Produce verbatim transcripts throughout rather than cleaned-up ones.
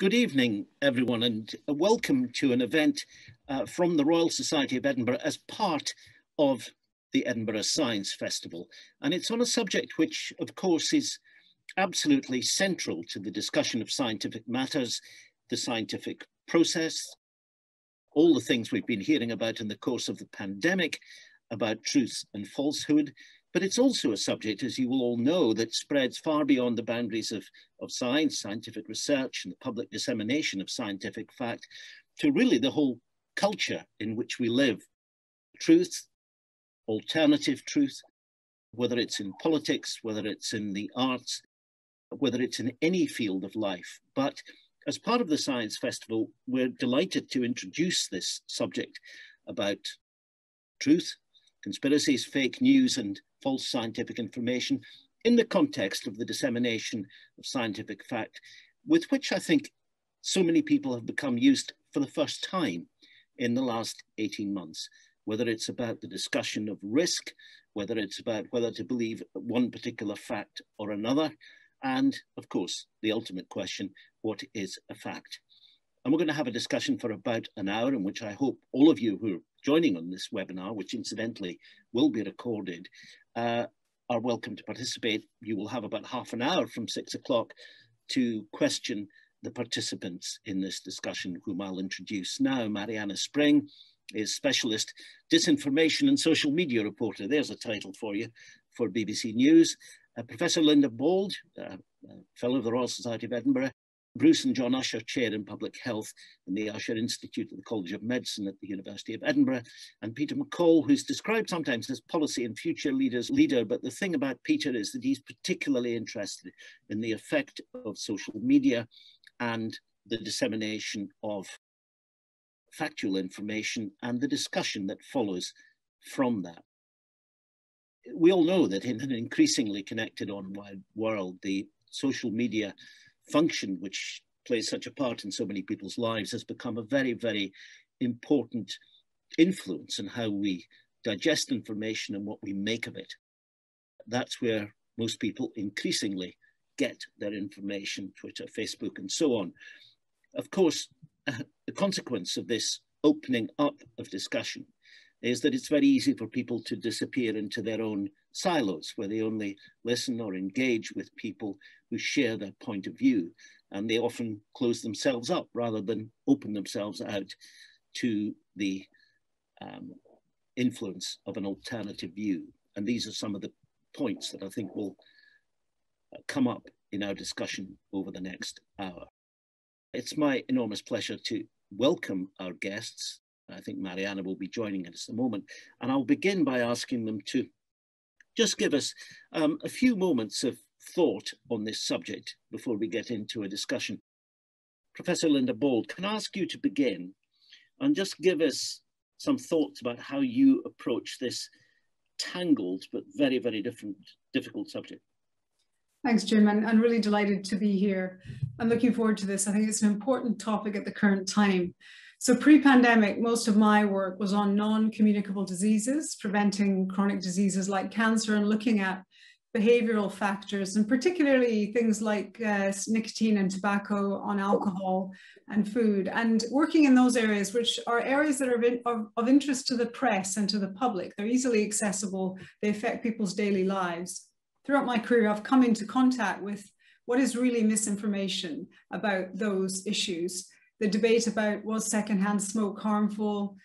Good evening, everyone, and welcome to an event uh, from the Royal Society of Edinburgh as part of the Edinburgh Science Festival. And it's on a subject which, of course, is absolutely central to the discussion of scientific matters, the scientific process, all the things we've been hearing about in the course of the pandemic, about truth and falsehood. But it's also a subject, as you will all know, that spreads far beyond the boundaries of, of science, scientific research, and the public dissemination of scientific fact to really the whole culture in which we live. Truth, alternative truth, whether it's in politics, whether it's in the arts, whether it's in any field of life. But as part of the Science Festival, we're delighted to introduce this subject about truth, conspiracies, fake news, and false scientific information in the context of the dissemination of scientific fact, with which I think so many people have become used for the first time in the last eighteen months, whether it's about the discussion of risk, whether it's about whether to believe one particular fact or another, and of course, the ultimate question, what is a fact? And we're going to have a discussion for about an hour in which I hope all of you who are joining on this webinar, which incidentally will be recorded, uh, are welcome to participate. You will have about half an hour from six o'clock to question the participants in this discussion, whom I'll introduce now. Marianna Spring is specialist disinformation and social media reporter. There's a title for you, for B B C News. Uh, Professor Linda Bauld, uh, fellow of the Royal Society of Edinburgh, Bruce and John Usher Chair in Public Health in the Usher Institute at the College of Medicine at the University of Edinburgh, and Peter McColl, who's described sometimes as policy and future leaders leader, but the thing about Peter is that he's particularly interested in the effect of social media and the dissemination of factual information and the discussion that follows from that. We all know that in an increasingly connected online world, the social media function, which plays such a part in so many people's lives, has become a very, very important influence in how we digest information and what we make of it. That's where most people increasingly get their information, Twitter, Facebook, and so on. Of course, uh, the consequence of this opening up of discussion is that it's very easy for people to disappear into their own silos, where they only listen or engage with people who share their point of view, and they often close themselves up rather than open themselves out to the um, influence of an alternative view. And these are some of the points that I think will come up in our discussion over the next hour. It's my enormous pleasure to welcome our guests. I think Marianna will be joining us in a moment, and I'll begin by asking them to just give us um, a few moments of thought on this subject before we get into a discussion. Professor Linda Bauld, can I ask you to begin and just give us some thoughts about how you approach this tangled but very, very different, difficult subject? Thanks, Jim, and I'm really delighted to be here. I'm looking forward to this. I think it's an important topic at the current time. So pre-pandemic, most of my work was on non-communicable diseases, preventing chronic diseases like cancer, and looking at behavioral factors, and particularly things like uh, nicotine and tobacco, on alcohol and food, and working in those areas, which are areas that are of, of interest to the press and to the public. They're easily accessible. They affect people's daily lives. Throughout my career, I've come into contact with what is really misinformation about those issues. The debate about, was secondhand smoke harmful?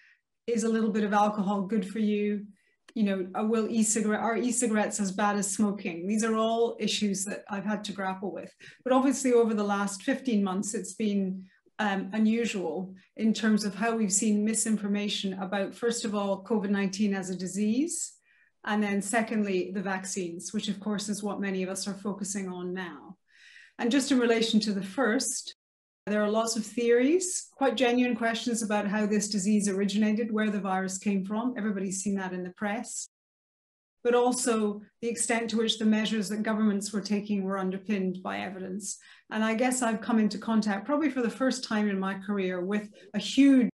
Is a little bit of alcohol good for you? You know, will e-cigarette, are e-cigarettes as bad as smoking? These are all issues that I've had to grapple with. But obviously over the last fifteen months, it's been um, unusual in terms of how we've seen misinformation about, first of all, COVID nineteen as a disease, and then secondly, the vaccines, which of course is what many of us are focusing on now. And just in relation to the first, there are lots of theories, quite genuine questions about how this disease originated, where the virus came from. Everybody's seen that in the press. But also the extent to which the measures that governments were taking were underpinned by evidence. And I guess I've come into contact, probably for the first time in my career, with a huge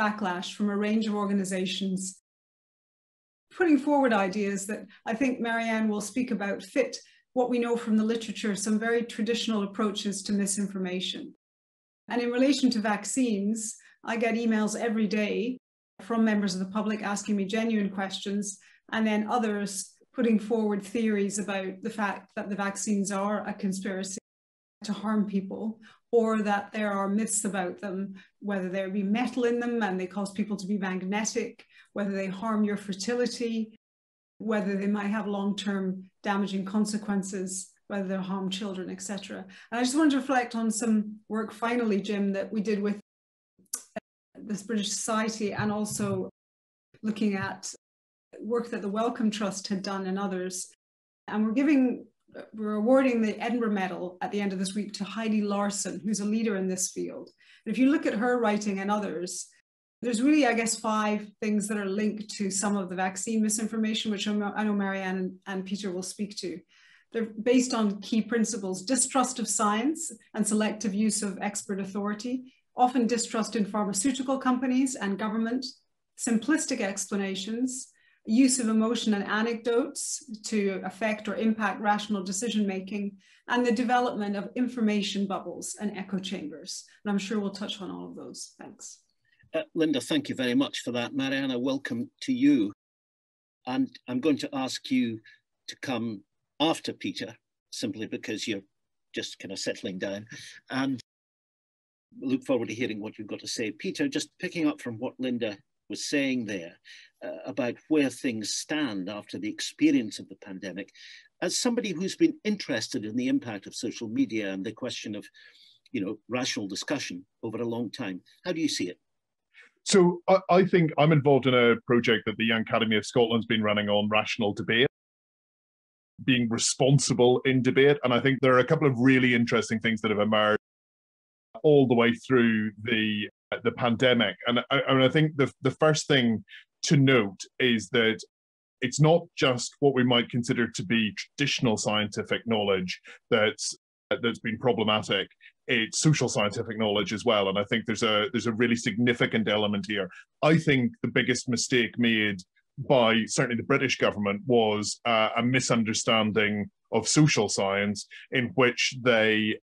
backlash from a range of organizations putting forward ideas that I think Marianne will speak about fit what we know from the literature, some very traditional approaches to misinformation. And in relation to vaccines, I get emails every day from members of the public asking me genuine questions, and then others putting forward theories about the fact that the vaccines are a conspiracy to harm people, or that there are myths about them, whether there be metal in them and they cause people to be magnetic, whether they harm your fertility, whether they might have long-term damaging consequences, whether they'll harm children, et cetera. And I just wanted to reflect on some work finally, Jim, that we did with this British Society, and also looking at work that the Wellcome Trust had done and others. And we're giving, we're awarding the Edinburgh Medal at the end of this week to Heidi Larson, who's a leader in this field. And if you look at her writing and others, there's really, I guess, five things that are linked to some of the vaccine misinformation, which I know Marianne and, and Peter will speak to. They're based on key principles: distrust of science and selective use of expert authority, often distrust in pharmaceutical companies and government, simplistic explanations, use of emotion and anecdotes to affect or impact rational decision-making, and the development of information bubbles and echo chambers. And I'm sure we'll touch on all of those. Thanks. Uh, Linda, thank you very much for that. Marianna, welcome to you. And I'm going to ask you to come after Peter, simply because you're just kind of settling down. And look forward to hearing what you've got to say. Peter, just picking up from what Linda was saying there uh, about where things stand after the experience of the pandemic, as somebody who's been interested in the impact of social media and the question of, you know, rational discussion over a long time, how do you see it? So I, I think I'm involved in a project that the Young Academy of Scotland's been running on rational debate, being responsible in debate. And I think there are a couple of really interesting things that have emerged all the way through the uh, the pandemic. And I, I, mean, I think the, the first thing to note is that it's not just what we might consider to be traditional scientific knowledge that's, uh, that's been problematic. It's social scientific knowledge as well. And I think there's a, there's a really significant element here. I think the biggest mistake made by certainly the British government was uh, a misunderstanding of social science, in which they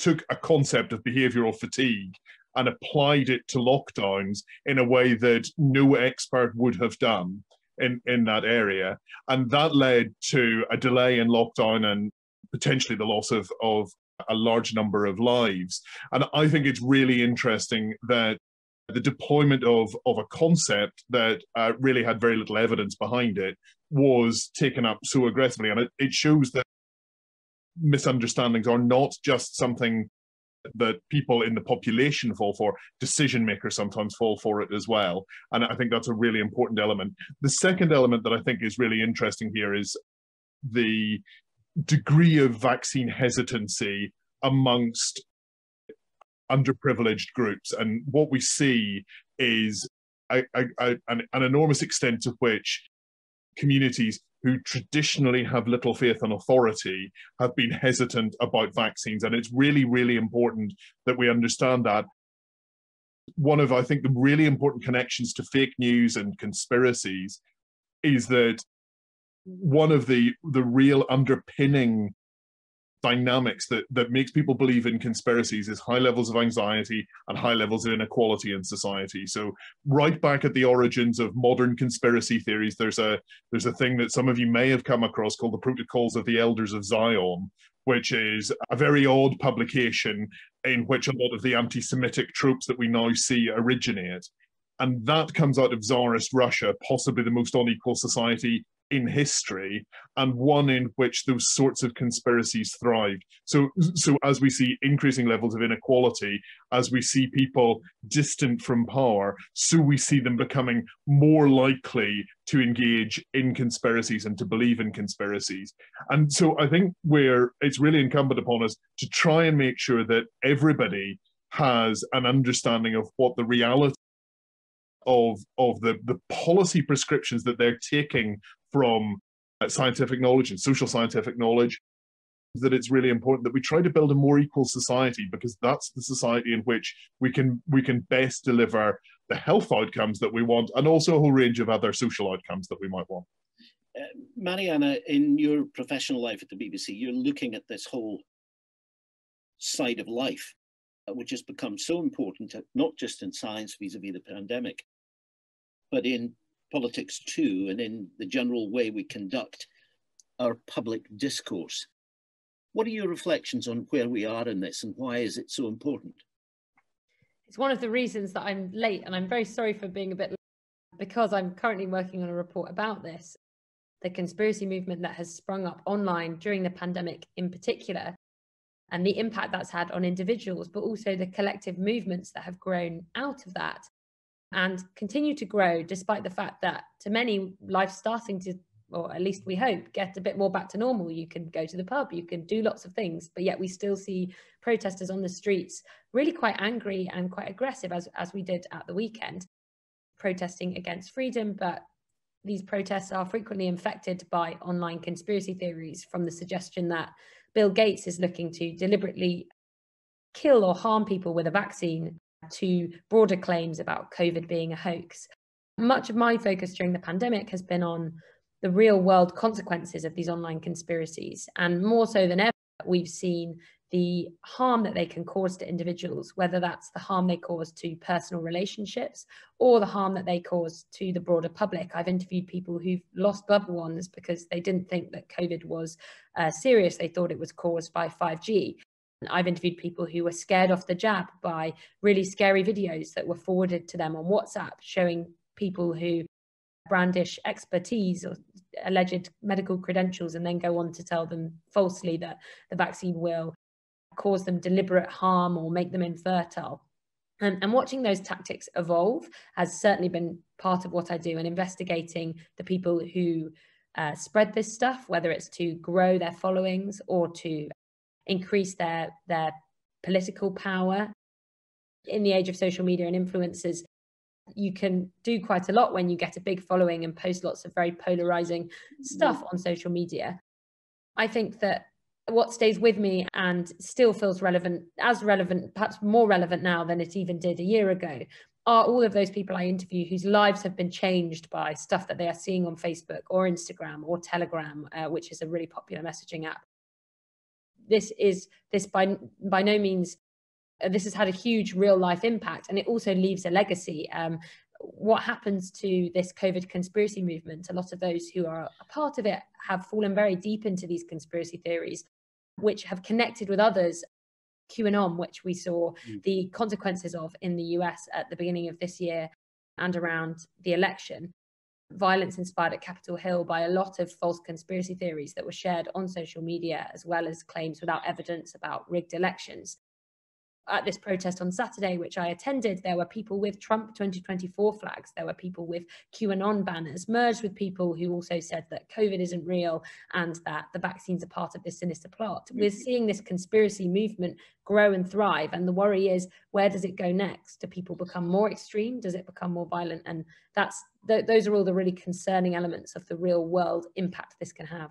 took a concept of behavioural fatigue and applied it to lockdowns in a way that no expert would have done in, in that area. And that led to a delay in lockdown and potentially the loss of, of a large number of lives. And I think it's really interesting that the deployment of, of a concept that uh, really had very little evidence behind it was taken up so aggressively. And it, it shows that misunderstandings are not just something that people in the population fall for, decision makers sometimes fall for it as well. And I think that's a really important element. The second element that I think is really interesting here is the degree of vaccine hesitancy amongst underprivileged groups. And what we see is a, a, a, an, an enormous extent to which communities who traditionally have little faith in authority have been hesitant about vaccines. And it's really, really important that we understand that. One of, I think, the really important connections to fake news and conspiracies is that one of the, the real underpinning dynamics that, that makes people believe in conspiracies is high levels of anxiety and high levels of inequality in society. So right back at the origins of modern conspiracy theories, there's a, there's a thing that some of you may have come across called the Protocols of the Elders of Zion, which is a very odd publication in which a lot of the anti-Semitic tropes that we now see originate. And that comes out of Tsarist Russia, possibly the most unequal society in history, and one in which those sorts of conspiracies thrived. So, so as we see increasing levels of inequality, as we see people distant from power, so we see them becoming more likely to engage in conspiracies and to believe in conspiracies. And so I think where it's really incumbent upon us to try and make sure that everybody has an understanding of what the reality of, of the, the policy prescriptions that they're taking from uh, scientific knowledge and social scientific knowledge, that it's really important that we try to build a more equal society, because that's the society in which we can, we can best deliver the health outcomes that we want, and also a whole range of other social outcomes that we might want. uh, Marianna, in your professional life at the B B C, you're looking at this whole side of life, uh, which has become so important, not just in science vis-a-vis the pandemic, but in politics too, and in the general way we conduct our public discourse. What are your reflections on where we are in this, and why is it so important? It's one of the reasons that I'm late, and I'm very sorry for being a bit late, because I'm currently working on a report about this, the conspiracy movement that has sprung up online during the pandemic in particular, and the impact that's had on individuals, but also the collective movements that have grown out of that and continue to grow, despite the fact that to many, life's starting to, or at least we hope, get a bit more back to normal. You can go to the pub, you can do lots of things, but yet we still see protesters on the streets really quite angry and quite aggressive, as, as we did at the weekend, protesting against freedom. But these protests are frequently infected by online conspiracy theories, from the suggestion that Bill Gates is looking to deliberately kill or harm people with a vaccine, to broader claims about COVID being a hoax. Much of my focus during the pandemic has been on the real world consequences of these online conspiracies. And more so than ever, we've seen the harm that they can cause to individuals, whether that's the harm they cause to personal relationships or the harm that they cause to the broader public. I've interviewed people who've lost loved ones because they didn't think that COVID was uh, serious. They thought it was caused by five G. I've interviewed people who were scared off the jab by really scary videos that were forwarded to them on WhatsApp, showing people who brandish expertise or alleged medical credentials and then go on to tell them falsely that the vaccine will cause them deliberate harm or make them infertile. And, and watching those tactics evolve has certainly been part of what I do, and investigating the people who uh, spread this stuff, whether it's to grow their followings or to increase their, their political power. In the age of social media and influencers, you can do quite a lot when you get a big following and post lots of very polarizing stuff on social media. I think that what stays with me and still feels relevant, as relevant, perhaps more relevant now than it even did a year ago, are all of those people I interview whose lives have been changed by stuff that they are seeing on Facebook or Instagram or Telegram, uh, which is a really popular messaging app. This is this by by no means, uh, this has had a huge real life impact, and it also leaves a legacy. Um, what happens to this COVID conspiracy movement? A lot of those who are a part of it have fallen very deep into these conspiracy theories, which have connected with others. QAnon, which we saw mm. the consequences of in the U S at the beginning of this year and around the election. Violence inspired at Capitol Hill by a lot of false conspiracy theories that were shared on social media, as well as claims without evidence about rigged elections. At this protest on Saturday, which I attended, there were people with Trump twenty twenty-four flags. There were people with QAnon banners, merged with people who also said that COVID isn't real and that the vaccines are part of this sinister plot. We're seeing this conspiracy movement grow and thrive, and the worry is, where does it go next? Do people become more extreme? Does it become more violent? And that's th those are all the really concerning elements of the real world impact this can have.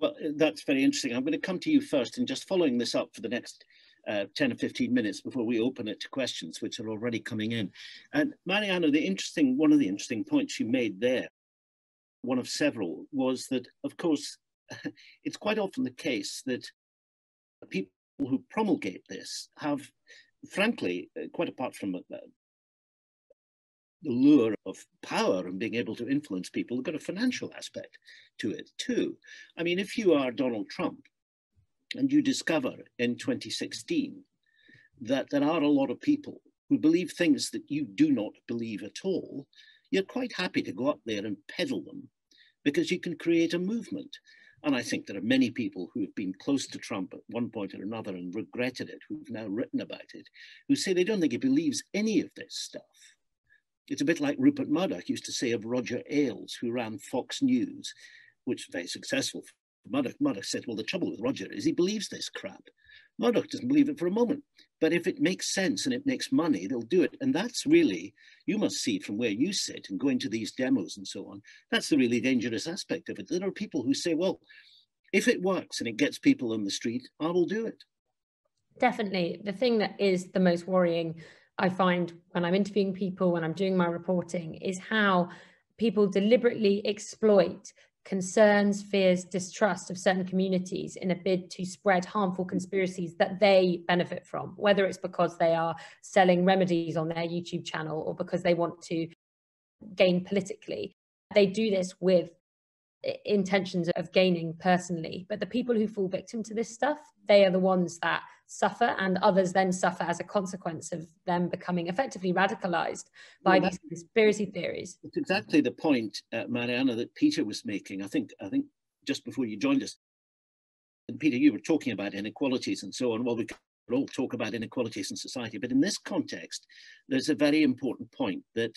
Well, that's very interesting. I'm going to come to you first, and just following this up for the next Uh, ten or fifteen minutes before we open it to questions, which are already coming in. And Marianna, the interesting, one of the interesting points you made there, one of several, was that, of course, it's quite often the case that people who promulgate this have, frankly, quite apart from uh, the lure of power and being able to influence people, they've got a financial aspect to it too. I mean, if you are Donald Trump, and you discover in twenty sixteen that there are a lot of people who believe things that you do not believe at all, you're quite happy to go up there and peddle them, because you can create a movement. And I think there are many people who have been close to Trump at one point or another and regretted it, who've now written about it, who say they don't think he believes any of this stuff. It's a bit like Rupert Murdoch used to say of Roger Ailes, who ran Fox News, which was very successful. Murdoch, Murdoch said, well, the trouble with Roger is he believes this crap. Murdoch doesn't believe it for a moment, but if it makes sense and it makes money, they'll do it. And that's really, you must see from where you sit and going to these demos and so on, that's the really dangerous aspect of it. There are people who say, well, if it works and it gets people on the street, I will do it. Definitely. The thing that is the most worrying, I find, when I'm interviewing people, when I'm doing my reporting, is how people deliberately exploit concerns, fears, distrust of certain communities in a bid to spread harmful conspiracies that they benefit from, whether it's because they are selling remedies on their YouTube channel or because they want to gain politically. They do this with intentions of gaining personally, but the people who fall victim to this stuff, they are the ones that suffer, and others then suffer as a consequence of them becoming effectively radicalized by well, these conspiracy theories. It's exactly the point, uh, Marianna, that Peter was making, I think, I think just before you joined us. And Peter, you were talking about inequalities and so on. Well, we could all talk about inequalities in society, but in this context, there's a very important point that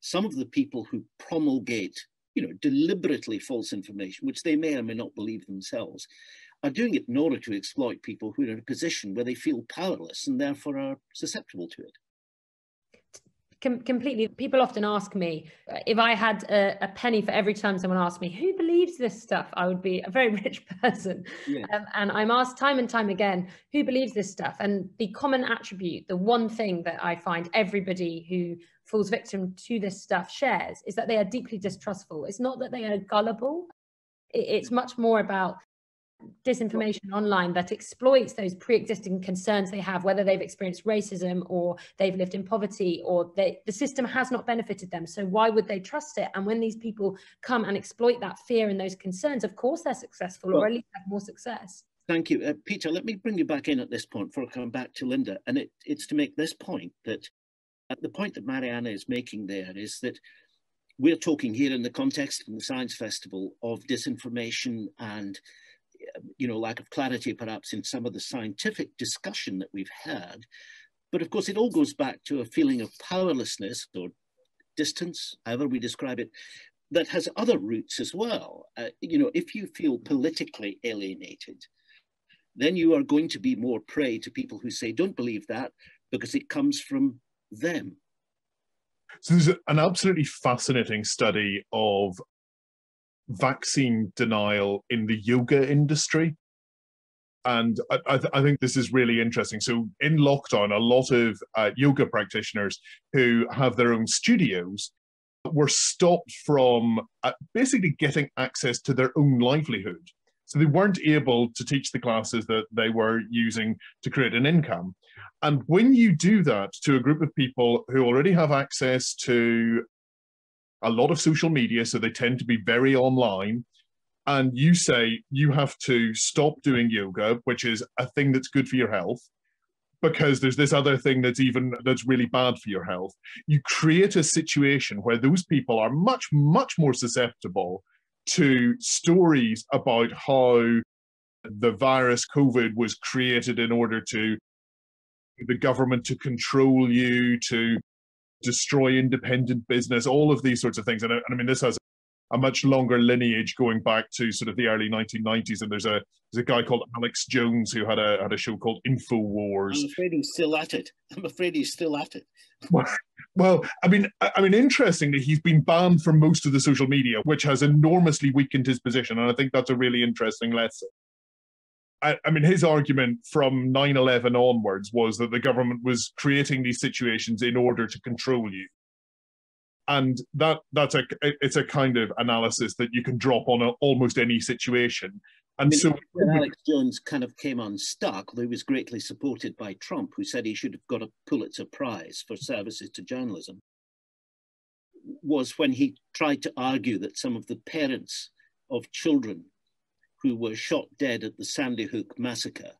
some of the people who promulgate, you know, deliberately false information, which they may or may not believe themselves, are doing it in order to exploit people who are in a position where they feel powerless and therefore are susceptible to it. Com completely. People often ask me, if I had a, a penny for every time someone asked me, who believes this stuff, I would be a very rich person. Yeah. Um, and I'm asked time and time again, who believes this stuff? And the common attribute, the one thing that I find everybody who falls victim to this stuff shares, is that they are deeply distrustful. It's not that they are gullible. It's much more about disinformation online that exploits those pre-existing concerns they have, whether they've experienced racism or they've lived in poverty or they, the system has not benefited them. So why would they trust it? And when these people come and exploit that fear and those concerns, of course they're successful, well, or at least have more success. Thank you. Uh, Peter, let me bring you back in at this point before I come back to Linda. And it, it's to make this point that uh, the point that Marianna is making there is that we're talking here in the context of the Science Festival of disinformation and you know, lack of clarity perhaps in some of the scientific discussion that we've had. But of course, it all goes back to a feeling of powerlessness or distance, however we describe it, that has other roots as well. Uh, you know, if you feel politically alienated, then you are going to be more prey to people who say, don't believe that because it comes from them. So there's an absolutely fascinating study of vaccine denial in the yoga industry. And I, I, th I think this is really interesting. So in lockdown, a lot of uh, yoga practitioners who have their own studios were stopped from uh, basically getting access to their own livelihood. So they weren't able to teach the classes that they were using to create an income. And when you do that to a group of people who already have access to a lot of social media, so they tend to be very online, and you say you have to stop doing yoga, which is a thing that's good for your health, because there's this other thing that's even, that's really bad for your health. You create a situation where those people are much, much more susceptible to stories about how the virus COVID was created in order to, the government to control you, to destroy independent business, all of these sorts of things. And I, and I mean, this has a much longer lineage going back to sort of the early nineteen nineties. And there's a there's a guy called Alex Jones who had a had a show called InfoWars. I'm afraid he's still at it. I'm afraid he's still at it. Well, well I mean, I, I mean, interestingly, he's been banned from most of the social media, which has enormously weakened his position. And I think that's a really interesting lesson. I, I mean, his argument from nine eleven onwards was that the government was creating these situations in order to control you. And that, that's a, it's a kind of analysis that you can drop on a, almost any situation. And I mean, so Alex Jones kind of came unstuck, though he was greatly supported by Trump, who said he should have got a Pulitzer Prize for services to journalism, was when he tried to argue that some of the parents of children who were shot dead at the Sandy Hook massacre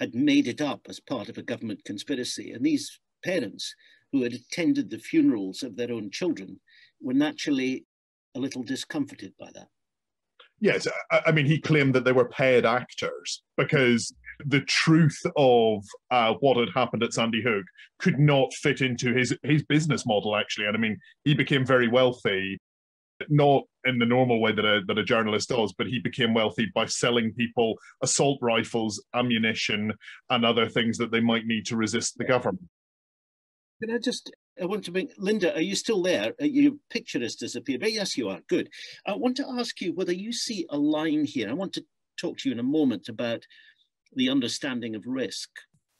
had made it up as part of a government conspiracy. And these parents who had attended the funerals of their own children were naturally a little discomforted by that. Yes, I, I mean, he claimed that they were paid actors because the truth of uh, what had happened at Sandy Hook could not fit into his, his business model, actually. And I mean, he became very wealthy, not in the normal way that a, that a journalist does, but he became wealthy by selling people assault rifles, ammunition, and other things that they might need to resist the government. Can I just, I want to make, Linda, are you still there? Your picture has disappeared. Yes, you are. Good. I want to ask you whether you see a line here. I want to talk to you in a moment about the understanding of risk,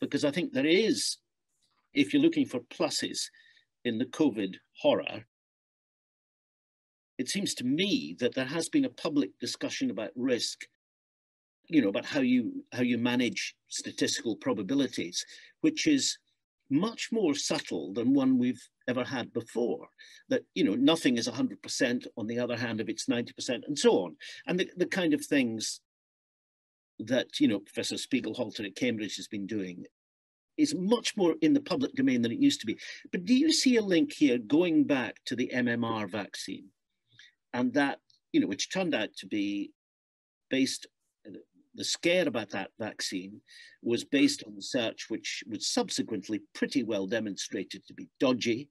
because I think there is, if you're looking for pluses in the COVID horror, it seems to me that there has been a public discussion about risk, you know, about how you, how you manage statistical probabilities, which is much more subtle than one we've ever had before. That, you know, nothing is one hundred percent, on the other hand, if it's ninety percent, and so on. And the, the kind of things that, you know, Professor Spiegelhalter at Cambridge has been doing is much more in the public domain than it used to be. But do you see a link here going back to the M M R vaccine? And that, you know, which turned out to be based, the scare about that vaccine was based on research which was subsequently pretty well demonstrated to be dodgy.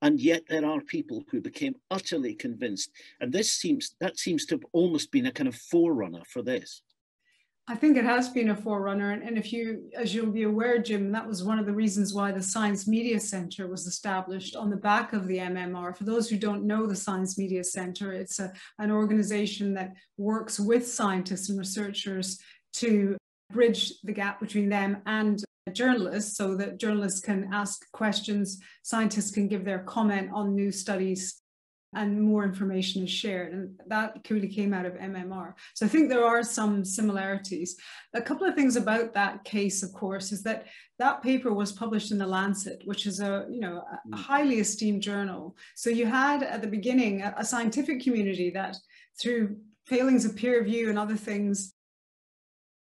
And yet there are people who became utterly convinced. And this seems, that seems to have almost been a kind of forerunner for this. I think it has been a forerunner. And, and if you, as you'll be aware, Jim, that was one of the reasons why the Science Media Center was established on the back of the M M R. For those who don't know the Science Media Center, it's a, an organization that works with scientists and researchers to bridge the gap between them and journalists, so that journalists can ask questions, scientists can give their comment on new studies, and more information is shared. And that clearly came out of M M R. So I think there are some similarities. A couple of things about that case, of course, is that that paper was published in The Lancet, which is a, you know, a highly esteemed journal. So you had at the beginning a, a scientific community that, through failings of peer review and other things,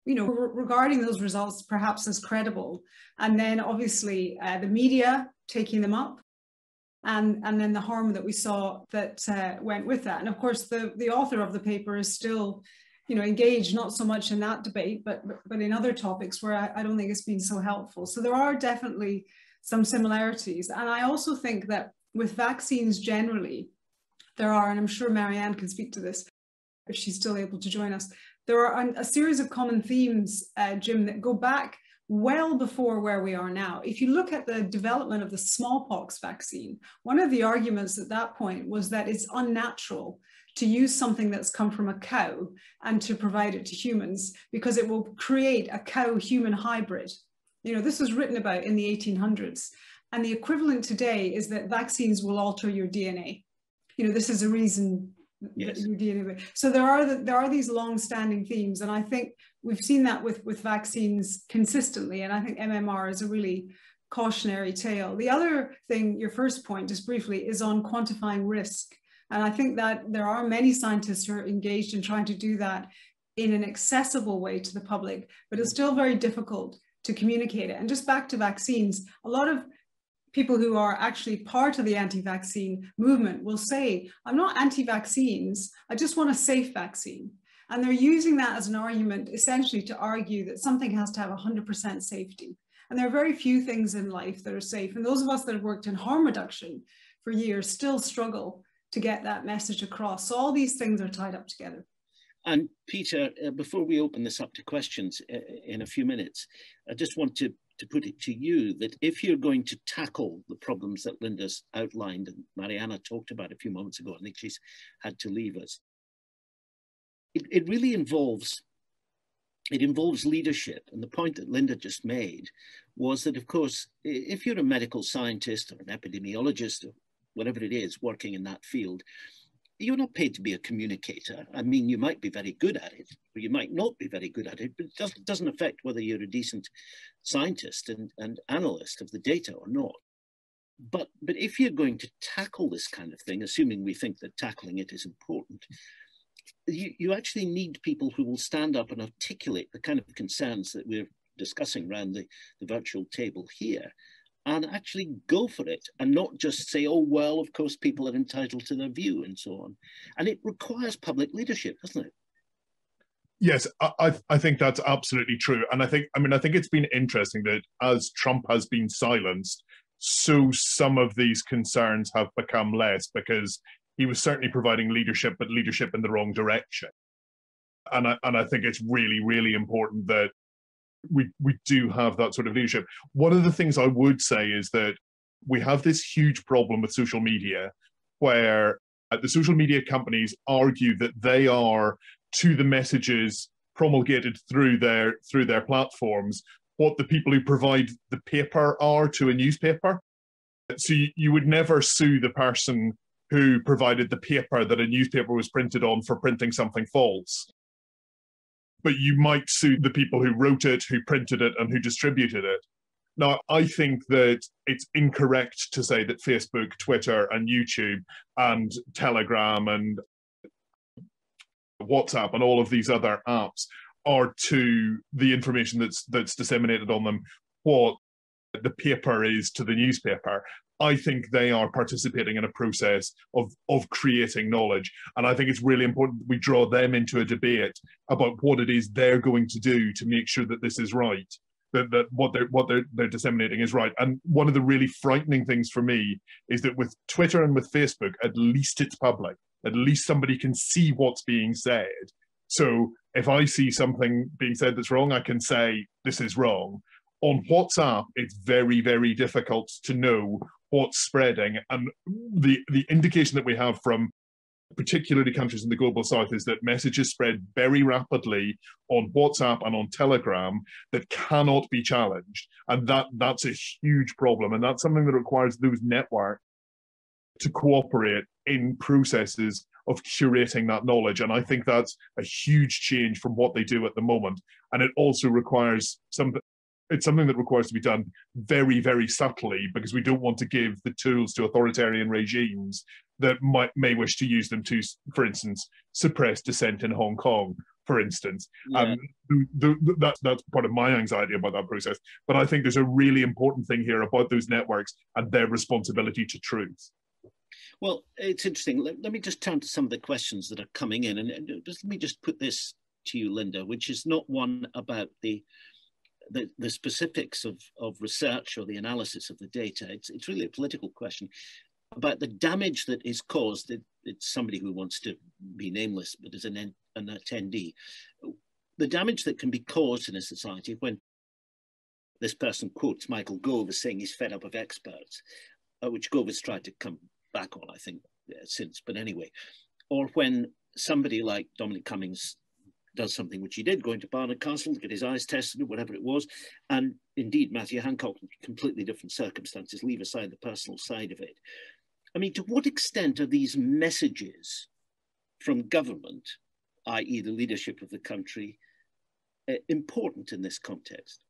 you know, re regarding those results perhaps as credible. And then obviously uh, the media taking them up, And, and then the harm that we saw that uh, went with that. And of course, the, the author of the paper is still, you know, engaged, not so much in that debate, but, but in other topics where I, I don't think it's been so helpful. So there are definitely some similarities. And I also think that with vaccines generally, there are, and I'm sure Marianne can speak to this if she's still able to join us, there are a series of common themes, uh, Jim, that go back well before where we are now. If you look at the development of the smallpox vaccine, one of the arguments at that point was that it's unnatural to use something that's come from a cow and to provide it to humans, because it will create a cow-human hybrid. You know, this was written about in the eighteen hundreds. And the equivalent today is that vaccines will alter your D N A. You know, this is a reason. Yes. So there are the, there are these long-standing themes, and I think we've seen that with with vaccines consistently, and I think M M R is a really cautionary tale. The other thing, your first point just briefly, is on quantifying risk, and I think that there are many scientists who are engaged in trying to do that in an accessible way to the public, but it's still very difficult to communicate it. And just back to vaccines, a lot of people who are actually part of the anti-vaccine movement will say, I'm not anti-vaccines, I just want a safe vaccine. And they're using that as an argument, essentially, to argue that something has to have one hundred percent safety. And there are very few things in life that are safe. And those of us that have worked in harm reduction for years still struggle to get that message across. So all these things are tied up together. And Peter, uh, before we open this up to questions uh, in a few minutes, I just want to to put it to you that if you're going to tackle the problems that Linda's outlined and Marianna talked about a few moments ago, I think she's had to leave us, it, it really involves, it involves leadership. And the point that Linda just made was that, of course, if you're a medical scientist or an epidemiologist or whatever it is working in that field, you're not paid to be a communicator. I mean, you might be very good at it, or you might not be very good at it, but it doesn't affect whether you're a decent scientist and, and analyst of the data or not. But, but if you're going to tackle this kind of thing, assuming we think that tackling it is important, you, you actually need people who will stand up and articulate the kind of concerns that we're discussing around the, the virtual table here, and actually go for it, and not just say, oh, well, of course, people are entitled to their view and so on. And it requires public leadership, doesn't it? Yes, I, I think that's absolutely true. And I think, I mean, I think it's been interesting that as Trump has been silenced, so some of these concerns have become less, because he was certainly providing leadership, but leadership in the wrong direction. And I, and I think it's really, really important that we we do have that sort of leadership. One of the things I would say is that we have this huge problem with social media, where the social media companies argue that they are, to the messages promulgated through their through their platforms, what the people who provide the paper are to a newspaper. So you, you would never sue the person who provided the paper that a newspaper was printed on for printing something false. But you might sue the people who wrote it, who printed it, and who distributed it. Now, I think that it's incorrect to say that Facebook, Twitter, and YouTube, and Telegram, and WhatsApp, and all of these other apps are to the information that's that's disseminated on them what the paper is to the newspaper. I think they are participating in a process of, of creating knowledge. And I think it's really important that we draw them into a debate about what it is they're going to do to make sure that this is right, that, that what, they're, what they're, they're disseminating is right. And one of the really frightening things for me is that with Twitter and with Facebook, at least it's public. At least somebody can see what's being said. So if I see something being said that's wrong, I can say, this is wrong. On WhatsApp, it's very, very difficult to know what's spreading. And the, the indication that we have from particularly countries in the global south is that messages spread very rapidly on WhatsApp and on Telegram that cannot be challenged. And that, that's a huge problem. And that's something that requires those networks to cooperate in processes of curating that knowledge. And I think that's a huge change from what they do at the moment. And it also requires some... It's something that requires to be done very, very subtly, because we don't want to give the tools to authoritarian regimes that might may wish to use them to, for instance, suppress dissent in Hong Kong, for instance. Yeah. Um, the, the, that, that's part of my anxiety about that process. But I think there's a really important thing here about those networks and their responsibility to truth. Well, it's interesting. Let, let me just turn to some of the questions that are coming in. And just, let me just put this to you, Linda, which is not one about the... The, the specifics of, of research or the analysis of the data. It's, it's really a political question about the damage that is caused. It, it's somebody who wants to be nameless, but is an, an attendee. The damage that can be caused in a society when this person quotes Michael Gove as saying he's fed up of experts, uh, which Gove has tried to come back on, I think, uh, since. But anyway, or when somebody like Dominic Cummings does something which he did, going to Barnard Castle to get his eyes tested, or whatever it was. And indeed, Matthew Hancock, in completely different circumstances, leave aside the personal side of it. I mean, to what extent are these messages from government, that is the leadership of the country, uh, important in this context?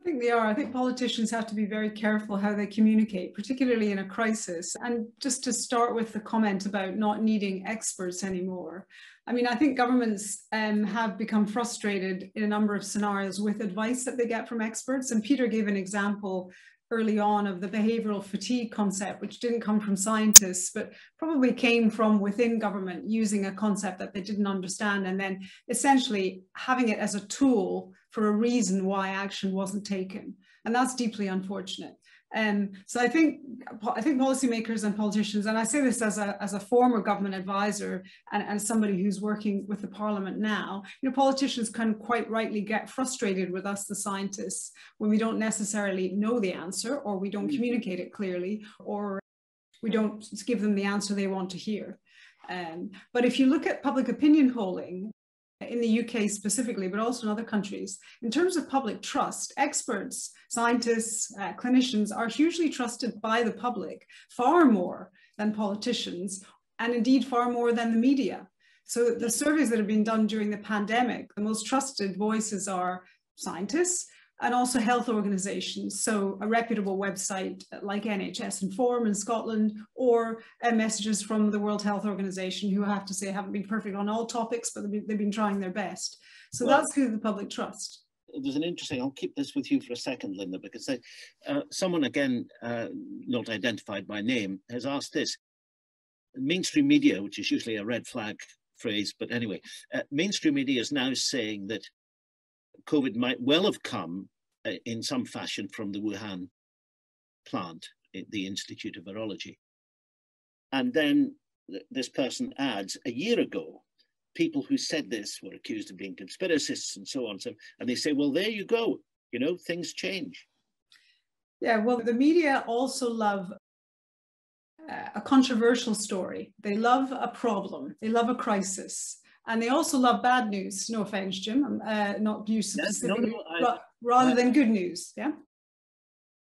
I think they are. I think politicians have to be very careful how they communicate, particularly in a crisis. And just to start with the comment about not needing experts anymore, I mean, I think governments um, have become frustrated in a number of scenarios with advice that they get from experts. And Peter gave an example early on of the behavioural fatigue concept, which didn't come from scientists, but probably came from within government using a concept that they didn't understand, and then essentially having it as a tool for a reason why action wasn't taken. And that's deeply unfortunate. Um, so I think I think policymakers and politicians, and I say this as a as a former government advisor and, and somebody who's working with the Parliament now, you know, politicians can quite rightly get frustrated with us, the scientists, when we don't necessarily know the answer, or we don't communicate it clearly, or we don't give them the answer they want to hear. Um, but if you look at public opinion polling, in the U K specifically, but also in other countries, in terms of public trust, experts, scientists, uh, clinicians are hugely trusted by the public, far more than politicians, and indeed far more than the media. So the surveys that have been done during the pandemic, the most trusted voices are scientists and also health organisations, so a reputable website like N H S Inform in Scotland, or uh, messages from the World Health Organization, who I have to say haven't been perfect on all topics, but they've been trying their best. So well, that's who the public trust. There's an interesting, I'll keep this with you for a second, Linda, because uh, someone, again, uh, not identified by name, has asked this. Mainstream media, which is usually a red flag phrase, but anyway, uh, mainstream media is now saying that COVID might well have come uh, in some fashion from the Wuhan plant, the Institute of Virology. And then th this person adds, a year ago, people who said this were accused of being conspiracists and so on. So, and they say, well, there you go, you know, things change. Yeah, well, the media also love uh, a controversial story. They love a problem. They love a crisis. And they also love bad news, no offense, Jim, uh, not news specifically, yes, no, no, I, but rather I, than good news, yeah?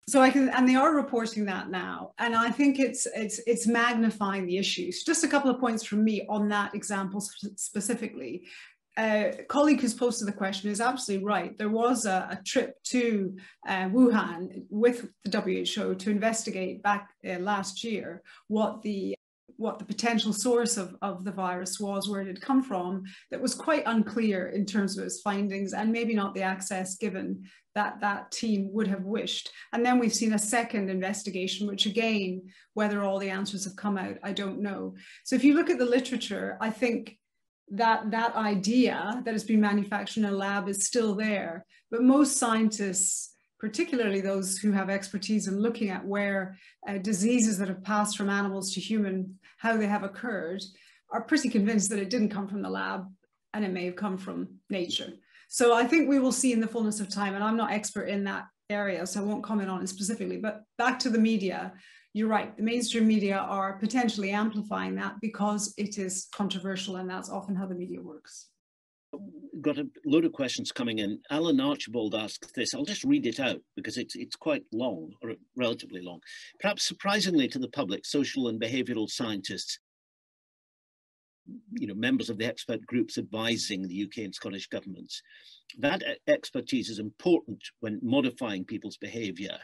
So I can, and they are reporting that now. And I think it's, it's, it's magnifying the issues. Just a couple of points from me on that example specifically. Uh, a colleague who's posted the question is absolutely right. There was a, a trip to uh, Wuhan with the W H O to investigate back uh, last year what the what the potential source of, of the virus was, where it had come from, that was quite unclear in terms of its findings and maybe not the access given that that team would have wished. And then we've seen a second investigation, which again, whether all the answers have come out, I don't know. So if you look at the literature, I think that that idea that has been manufactured in a lab is still there, but most scientists, particularly those who have expertise in looking at where uh, diseases that have passed from animals to human, how they have occurred, are pretty convinced that it didn't come from the lab and it may have come from nature. So I think we will see in the fullness of time, and I'm not expert in that area, so I won't comment on it specifically, but back to the media, you're right, the mainstream media are potentially amplifying that because it is controversial, and that's often how the media works. Got a load of questions coming in. Alan Archibald asked this. I'll just read it out because it's, it's quite long, or relatively long. Perhaps surprisingly to the public, social and behavioural scientists, you know, members of the expert groups advising the U K and Scottish governments, that expertise is important when modifying people's behaviour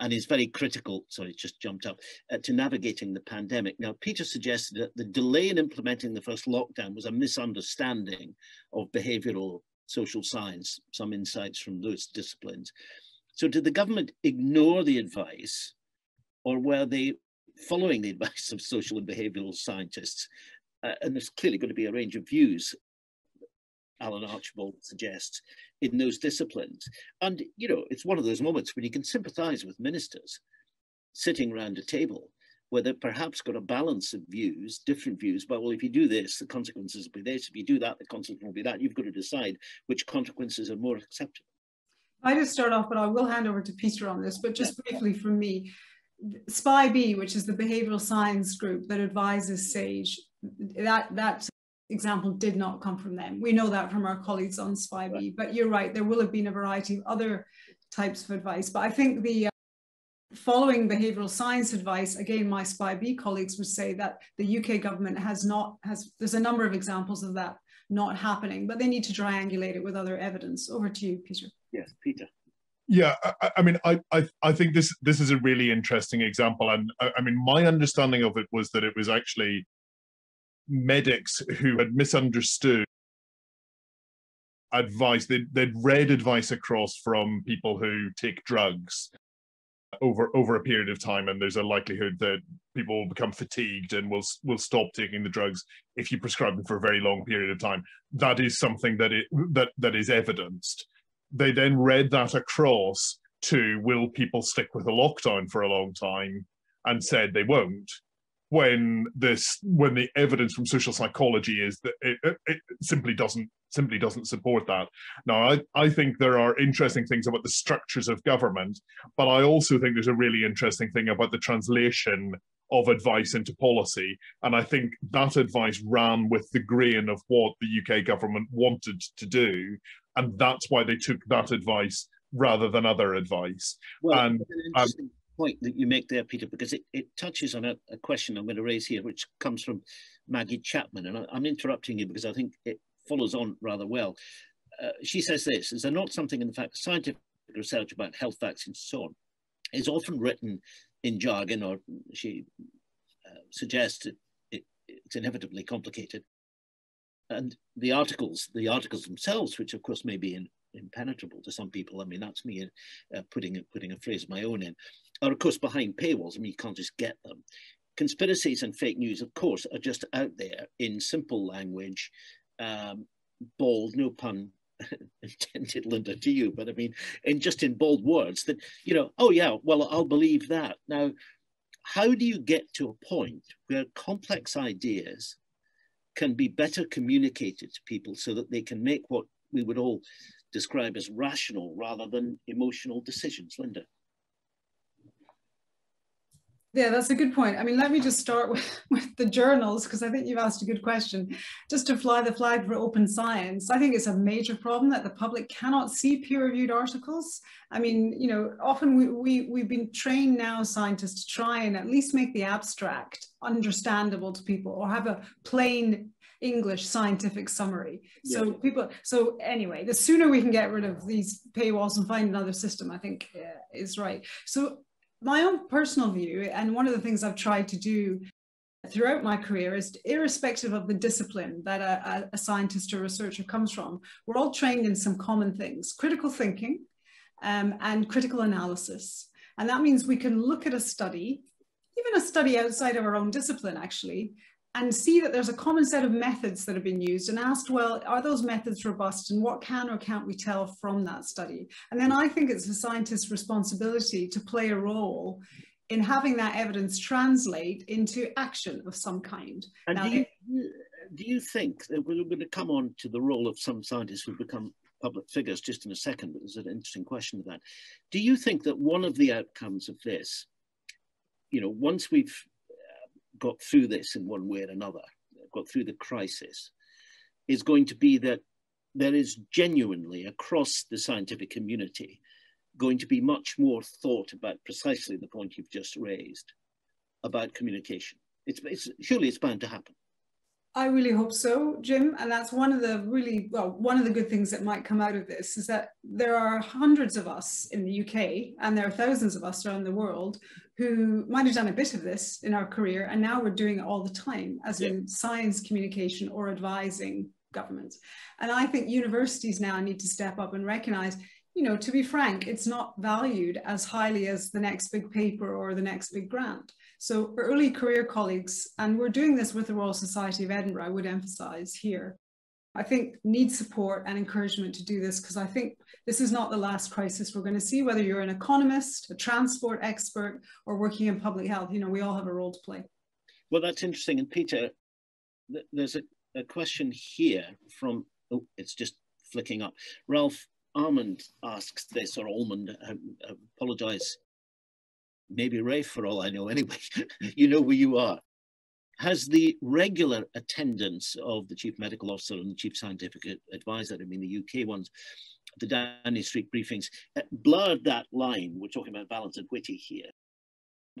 and is very critical, sorry, it just jumped up, uh, to navigating the pandemic. Now, Peter suggested that the delay in implementing the first lockdown was a misunderstanding of behavioural social science, some insights from those disciplines. So did the government ignore the advice, or were they following the advice of social and behavioural scientists? Uh, and there's clearly going to be a range of views, Alan Archibald suggests, in those disciplines. And, you know, it's one of those moments when you can sympathise with ministers sitting round a table where they've perhaps got a balance of views, different views, but, well, if you do this, the consequences will be this. If you do that, the consequences will be that. You've got to decide which consequences are more acceptable. I just start off, but I will hand over to Peter on this, but just briefly from me. S P I B, which is the behavioural science group that advises SAGE, that, that example did not come from them. We know that from our colleagues on S P I B, but you're right, there will have been a variety of other types of advice. But I think the uh, following behavioural science advice, again, my S P I B colleagues would say that the U K government has not, has, there's a number of examples of that not happening, but they need to triangulate it with other evidence. Over to you, Peter. Yes, Peter. Yeah, I, I mean, I, I I think this this is a really interesting example. And I, I mean, my understanding of it was that it was actually medics who had misunderstood advice. They'd, they'd read advice across from people who take drugs over over a period of time, and there's a likelihood that people will become fatigued and will will stop taking the drugs if you prescribe them for a very long period of time. That is something that it that that is evidenced. They then read that across to, will people stick with a lockdown for a long time, and said they won't, when this when the evidence from social psychology is that it, it simply doesn't simply doesn't support that. Now, I, I think there are interesting things about the structures of government, but I also think there's a really interesting thing about the translation of advice into policy. And I think that advice ran with the grain of what the U K government wanted to do. And that's why they took that advice rather than other advice. Well, and, an interesting um, point that you make there, Peter, because it, it touches on a, a question I'm going to raise here, which comes from Maggie Chapman. And I, I'm interrupting you because I think it follows on rather well. Uh, she says this: is there not something in the fact scientific research about health vaccines and so on is often written in jargon, or she uh, suggests it, it, it's inevitably complicated. And the articles, the articles themselves, which of course may be in, impenetrable to some people, I mean, that's me uh, putting, putting a phrase of my own in, are of course behind paywalls. I mean, you can't just get them. Conspiracies and fake news, of course, are just out there in simple language, um, bold, no pun intended, Linda, to you, but I mean, in just in bold words that, you know, oh yeah, well, I'll believe that. Now, how do you get to a point where complex ideas can be better communicated to people so that they can make what we would all describe as rational rather than emotional decisions? Linda? Yeah, that's a good point. I mean, let me just start with, with the journals, because I think you've asked a good question. Just to fly the flag for open science, I think it's a major problem that the public cannot see peer-reviewed articles. I mean, you know, often we, we, we've been trained now, scientists, to try and at least make the abstract understandable to people, or have a plain English scientific summary. Yes. So people, so anyway, the sooner we can get rid of these paywalls and find another system, I think uh, is right. So my own personal view, and one of the things I've tried to do throughout my career, is irrespective of the discipline that a, a scientist or researcher comes from, we're all trained in some common things: critical thinking um, and critical analysis. And that means we can look at a study, even a study outside of our own discipline actually, and see that there's a common set of methods that have been used, and asked, well, are those methods robust, and what can or can't we tell from that study? And then I think it's a scientist's responsibility to play a role in having that evidence translate into action of some kind. And now, do, you, it, do you think that we're going to come on to the role of some scientists who've become public figures just in a second, but there's an interesting question to that. Do you think that one of the outcomes of this, you know, once we've got through this in one way or another, got through the crisis, is going to be that there is genuinely across the scientific community going to be much more thought about precisely the point you've just raised about communication? It's, it's surely it's bound to happen. I really hope so, Jim, and that's one of the really, well, one of the good things that might come out of this is that there are hundreds of us in the U K, and there are thousands of us around the world who might have done a bit of this in our career, and now we're doing it all the time, as yeah. in science communication or advising governments. And I think universities now need to step up and recognise, you know, to be frank, it's not valued as highly as the next big paper or the next big grant. So early career colleagues, and we're doing this with the Royal Society of Edinburgh, I would emphasise here, I think need support and encouragement to do this, because I think this is not the last crisis we're going to see, whether you're an economist, a transport expert, or working in public health. You know, we all have a role to play. Well, that's interesting. And Peter, th there's a, a question here from, oh, it's just flicking up. Ralph Almond asks this, or Almond, I, I apologise, maybe Rafe for all I know anyway, you know where you are. Has the regular attendance of the Chief Medical Officer and the Chief Scientific Advisor, I mean the U K ones, the Downing Street briefings, blurred that line? We're talking about Valance and Whitty here,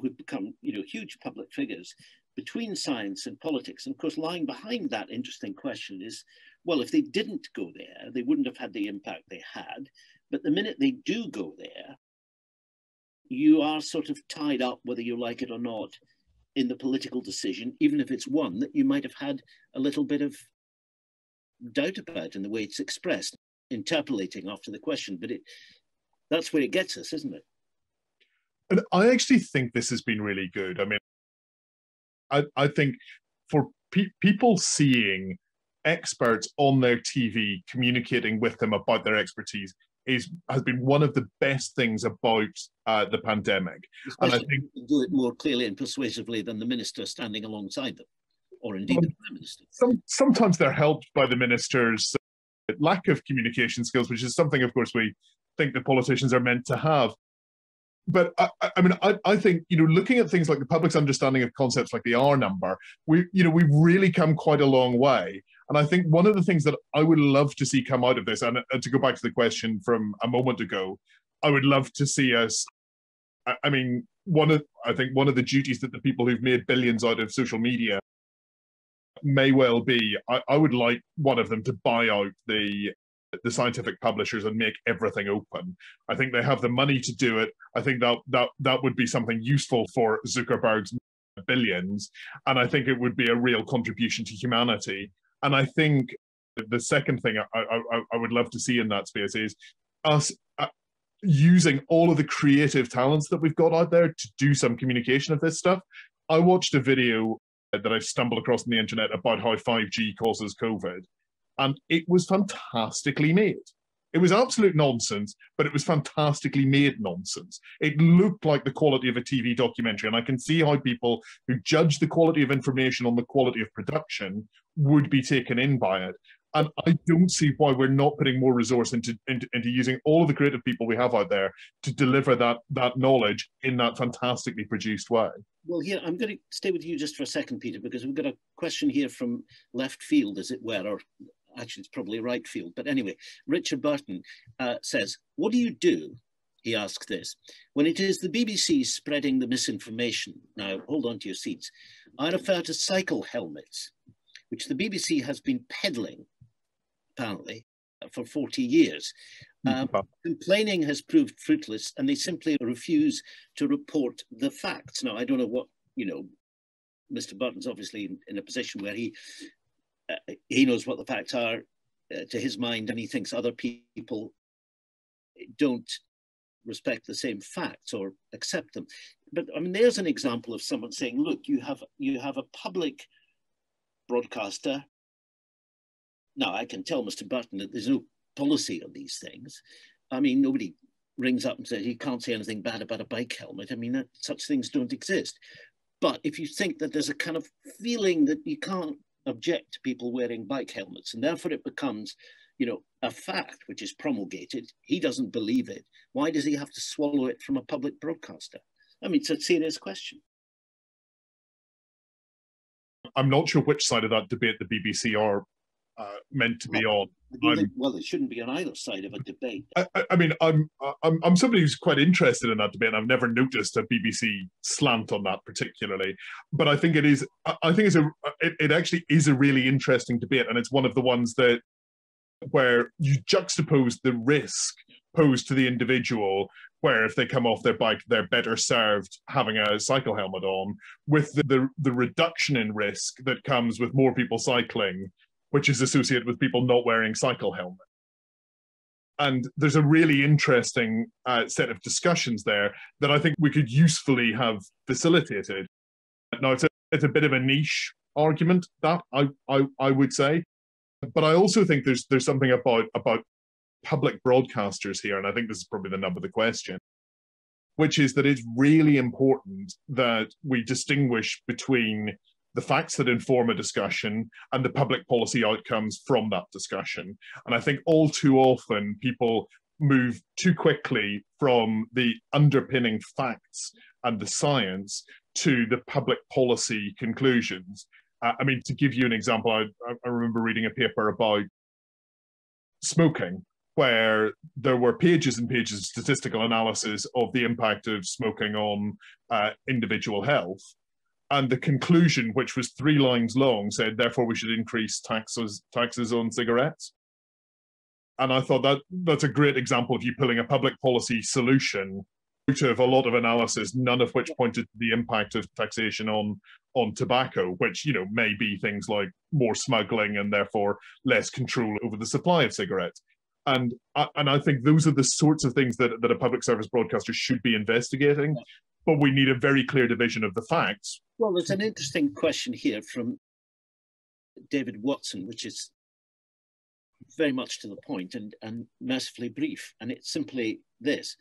who've become, you know, huge public figures between science and politics. And of course, lying behind that interesting question is, well, if they didn't go there, they wouldn't have had the impact they had. But the minute they do go there, you are sort of tied up, whether you like it or not, in the political decision, even if it's one that you might have had a little bit of doubt about in the way it's expressed, interpolating after the question. But it, that's where it gets us, isn't it? And I actually think this has been really good. I mean, I, I think for pe people seeing experts on their T V communicating with them about their expertise is has been one of the best things about uh, the pandemic. Especially, and I think you can do it more clearly and persuasively than the minister standing alongside them, or indeed um, the prime minister. Some, sometimes they're helped by the minister's lack of communication skills, which is something, of course, we think that politicians are meant to have. But I, I mean, I, I think, you know, looking at things like the public's understanding of concepts like the R number, we, you know, we've really come quite a long way. And I think one of the things that I would love to see come out of this, and, and to go back to the question from a moment ago, I would love to see us, I, I mean, one of, I think one of the duties that the people who've made billions out of social media may well be, I, I would like one of them to buy out the the scientific publishers and make everything open. I think they have the money to do it. I think that that that would be something useful for Zuckerberg's billions, and I think it would be a real contribution to humanity. And I think the second thing I, I, I would love to see in that space is us uh, using all of the creative talents that we've got out there to do some communication of this stuff. I watched a video that I stumbled across on the internet about how five G causes COVID. And it was fantastically made. It was absolute nonsense, but it was fantastically made nonsense. It looked like the quality of a T V documentary, and I can see how people who judge the quality of information on the quality of production would be taken in by it. And I don't see why we're not putting more resource into, into, into using all of the creative people we have out there to deliver that, that knowledge in that fantastically produced way. Well, here, I'm going to stay with you just for a second, Peter, because we've got a question here from left field, as it were, or actually it's probably right field. But anyway, Richard Burton uh, says, what do you do, he asks this, when it is the B B C spreading the misinformation? Now, hold on to your seats. I refer to cycle helmets, which the B B C has been peddling apparently for forty years. Um, complaining has proved fruitless, and they simply refuse to report the facts. Now, I don't know what, you know, Mister Burton's obviously in, in a position where he, uh, he knows what the facts are uh, to his mind, and he thinks other people don't respect the same facts or accept them. But I mean, there's an example of someone saying, look, you have, you have a public broadcaster. Now, I can tell Mister Burton that there's no policy on these things. I mean, nobody rings up and says, you can't say anything bad about a bike helmet. I mean, that, such things don't exist. But if you think that there's a kind of feeling that you can't object to people wearing bike helmets, and therefore it becomes, you know, a fact which is promulgated, he doesn't believe it. Why does he have to swallow it from a public broadcaster? I mean, it's a serious question. I'm not sure which side of that debate the B B C are Uh, meant to be on. Think, well, it shouldn't be on either side of a debate. I, I, I mean, I'm, I'm I'm somebody who's quite interested in that debate, and I've never noticed a B B C slant on that particularly. But I think it is. I think it's a. It, it actually is a really interesting debate, and it's one of the ones that where you juxtapose the risk posed to the individual, where if they come off their bike, they're better served having a cycle helmet on, with the the, the reduction in risk that comes with more people cycling, which is associated with people not wearing cycle helmets. And there's a really interesting uh, set of discussions there that I think we could usefully have facilitated. Now, it's a, it's a bit of a niche argument, that I, I, I would say. But I also think there's, there's something about, about public broadcasters here, and I think this is probably the nub of the question, which is that it's really important that we distinguish between the facts that inform a discussion and the public policy outcomes from that discussion. And I think all too often people move too quickly from the underpinning facts and the science to the public policy conclusions. Uh, I mean, to give you an example, I, I remember reading a paper about smoking, where there were pages and pages of statistical analysis of the impact of smoking on uh, individual health. And the conclusion, which was three lines long, said, therefore, we should increase taxes, taxes on cigarettes. And I thought that that's a great example of you pulling a public policy solution out of a lot of analysis, none of which pointed to the impact of taxation on, on tobacco, which, you know, may be things like more smuggling and therefore less control over the supply of cigarettes. And I, and I think those are the sorts of things that, that a public service broadcaster should be investigating. But we need a very clear division of the facts. Well, there's an interesting question here from David Watson, which is very much to the point and, and mercifully brief. And it's simply this.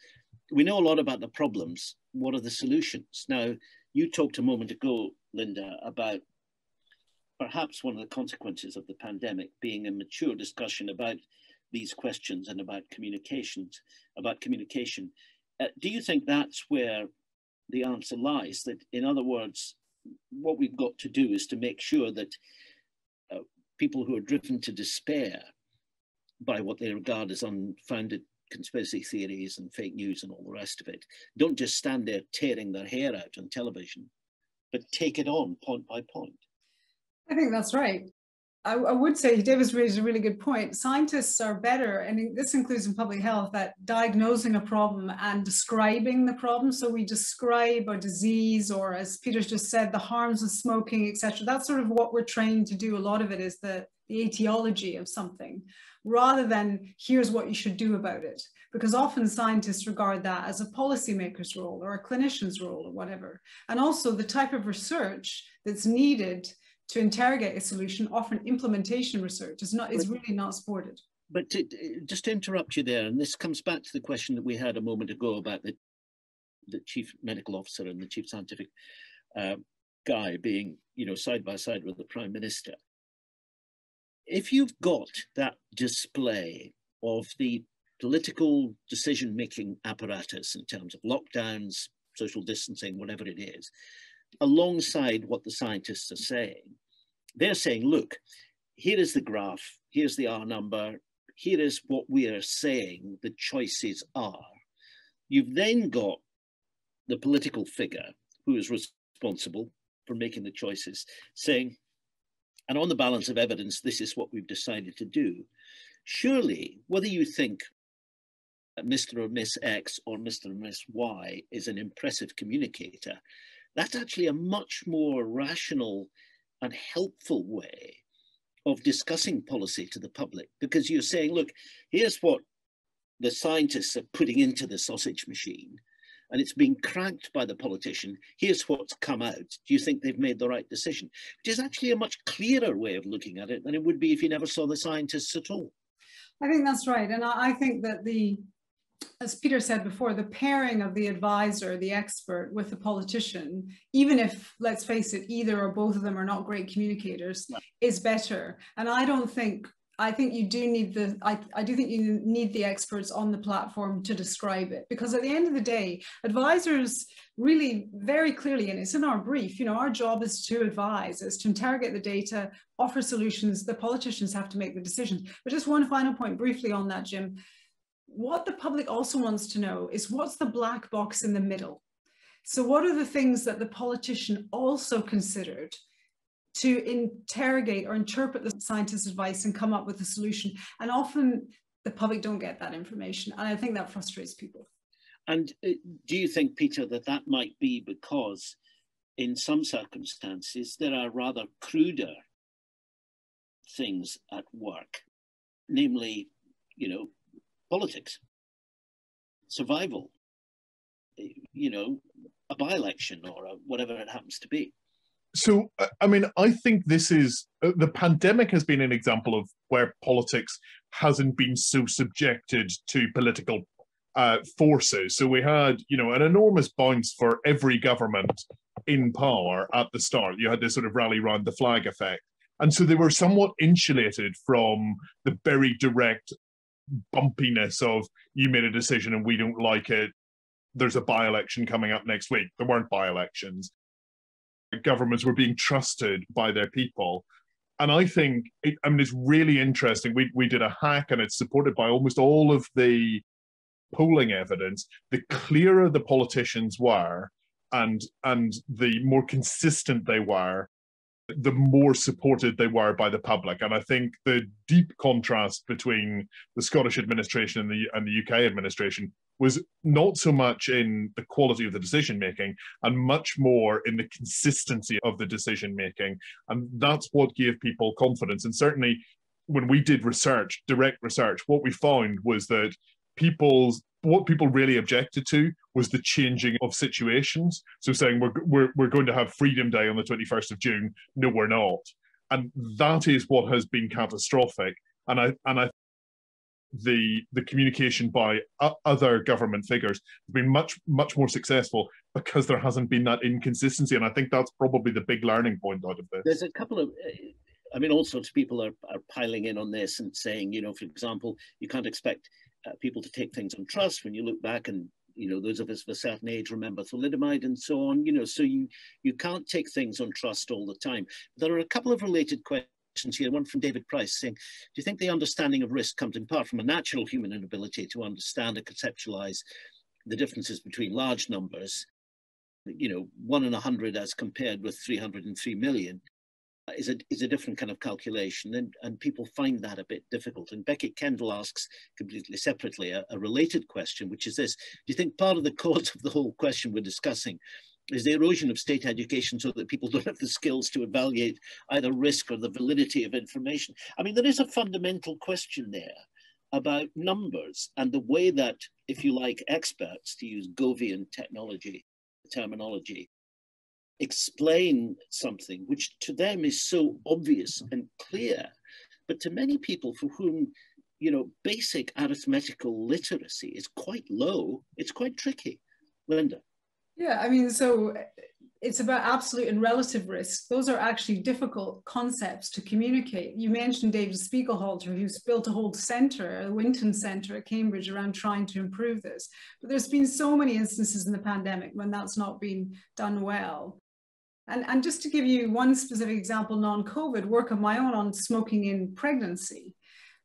We know a lot about the problems. What are the solutions? Now, you talked a moment ago, Linda, about perhaps one of the consequences of the pandemic being a mature discussion about these questions and about communications, about communication. Uh, do you think that's where the answer lies? That, in other words, what we've got to do is to make sure that uh, people who are driven to despair by what they regard as unfounded conspiracy theories and fake news and all the rest of it, don't just stand there tearing their hair out on television, but take it on point by point. I think that's right. I, I would say David's raised a really good point. Scientists are better, and this includes in public health, at diagnosing a problem and describing the problem. So we describe a disease, or as Peter's just said, the harms of smoking, et cetera. That's sort of what we're trained to do. A lot of it is the, the etiology of something, rather than here's what you should do about it. Because often scientists regard that as a policymaker's role or a clinician's role or whatever. And also the type of research that's needed to interrogate a solution, often implementation research, is not, is really not supported. But to, just to interrupt you there, and this comes back to the question that we had a moment ago about the, the chief medical officer and the chief scientific uh, guy being, you know, side by side with the prime minister. if you've got that display of the political decision-making apparatus in terms of lockdowns, social distancing, whatever it is, alongside what the scientists are saying, they're saying, look, here is the graph, here's the R number, here is what we are saying the choices are. You've then got the political figure who is responsible for making the choices saying, and on the balance of evidence, this is what we've decided to do. Surely, whether you think Mister or Miss X or Mister or Miss Y is an impressive communicator, that's actually a much more rational and helpful way of discussing policy to the public, because you're saying, look, here's what the scientists are putting into the sausage machine, and it's being cranked by the politician. Here's what's come out. Do you think they've made the right decision? Which is actually a much clearer way of looking at it than it would be if you never saw the scientists at all. I think that's right. And I think that the, as Peter said before, the pairing of the advisor, the expert, with the politician, even if, let's face it, either or both of them are not great communicators, yeah. is better. And I don't think, I think you do need the, I, I do think you need the experts on the platform to describe it, because at the end of the day, advisors really very clearly, and it's in our brief, you know, our job is to advise, is to interrogate the data, offer solutions, the politicians have to make the decisions. But just one final point briefly on that, Jim. What the public also wants to know is what's the black box in the middle? So what are the things that the politician also considered to interrogate or interpret the scientist's advice and come up with a solution? And often the public don't get that information. And I think that frustrates people. And do you think, Peter, that that might be because in some circumstances there are rather cruder things at work, namely, you know, politics, survival, you know, a by-election or a whatever it happens to be? So, I mean, I think this is, the pandemic has been an example of where politics hasn't been so subjected to political uh, forces. So we had, you know, an enormous bounce for every government in power at the start. You had this sort of rally round the flag effect. And so they were somewhat insulated from the very direct bumpiness of, you made a decision and we don't like it, there's a by-election coming up next week. There weren't by-elections. Governments were being trusted by their people. And I think, it, I mean, it's really interesting. We, we did a hack, and it's supported by almost all of the polling evidence. The clearer the politicians were and, and the more consistent they were, the more supported they were by the public. And I think the deep contrast between the Scottish administration and the, and the U K administration was not so much in the quality of the decision-making and much more in the consistency of the decision-making. And that's what gave people confidence. And certainly when we did research, direct research, what we found was that people's, what people really objected to was the changing of situations. So saying we're, we're, we're going to have Freedom Day on the twenty-first of June. No, we're not. And that is what has been catastrophic. And I, and I The, the communication by other government figures has been much, much more successful because there hasn't been that inconsistency. And I think that's probably the big learning point out of this. There's a couple of, I mean, all sorts of people are, are piling in on this and saying, you know, for example, you can't expect uh, people to take things on trust when you look back and, you know, those of us of a certain age remember thalidomide and so on, you know, so you, you can't take things on trust all the time. There are a couple of related questions here, one from David Price saying, do you think the understanding of risk comes in part from a natural human inability to understand and conceptualize the differences between large numbers, you know, one in a hundred as compared with three hundred three million, is a, is a different kind of calculation, and, and people find that a bit difficult. And Beckett Kendall asks completely separately a, a related question, which is this: do you think part of the cause of the whole question we're discussing is the erosion of state education so that people don't have the skills to evaluate either risk or the validity of information? I mean, there is a fundamental question there about numbers and the way that, if you like, experts, to use Govian technology terminology, explain something which to them is so obvious and clear, but to many people for whom, you know, basic arithmetical literacy is quite low, it's quite tricky. Linda? Yeah, I mean, so It's about absolute and relative risk. Those are actually difficult concepts to communicate. You mentioned David Spiegelhalter, who's built a whole centre, a Winton Centre at Cambridge, around trying to improve this. But there's been so many instances in the pandemic when that's not been done well. And, and just to give you one specific example, non-COVID, work of my own on smoking in pregnancy.